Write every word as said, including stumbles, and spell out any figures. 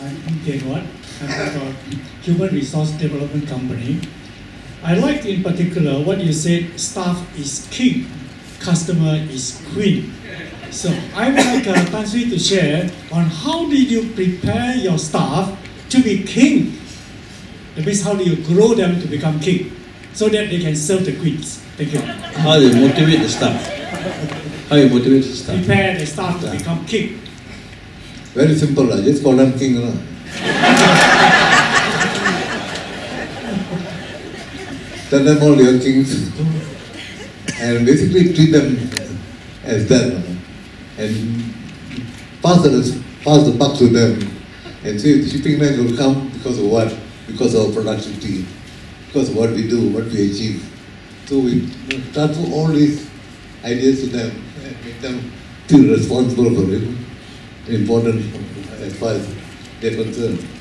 I'm Denwat. I'm from a human resource development company. I liked in particular what you said, staff is king, customer is queen. So I would like uh, Tan Sri to share on how did you prepare your staff to be king? That means how do you grow them to become king so that they can serve the queens? Thank you. How do you motivate the staff? How do you motivate the staff? Prepare the staff to become king. Very simple, right? Just call them king. Right? Tell them all your kings and basically treat them as that. And pass the, pass the buck to them and say the shipping line will come because of what? Because of our productivity, because of what we do, what we achieve. So we transfer all these ideas to them and make them feel responsible for it. Important as far as they're concerned.